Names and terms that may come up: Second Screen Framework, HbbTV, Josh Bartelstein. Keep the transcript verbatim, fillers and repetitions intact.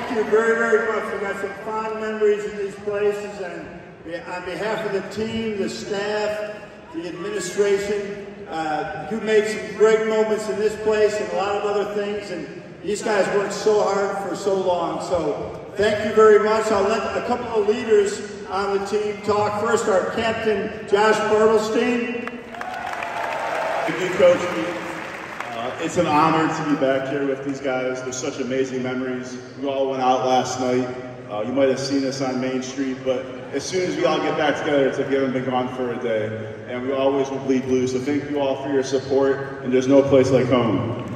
thank you very, very much. We've got some fond memories in these places, and on behalf of the team, the staff, the administration, uh, you made some great moments in this place and a lot of other things, and these guys worked so hard for so long. So thank you very much. I'll let a couple of leaders on the team talk. First, our captain, Josh Bartelstein. Thank you, Coach. It's an honor to be back here with these guys. They're such amazing memories. We all went out last night. Uh, you might have seen us on Main Street, but as soon as we all get back together, it's like we haven't been gone for a day. And we always will bleed blue, so thank you all for your support, and there's no place like home.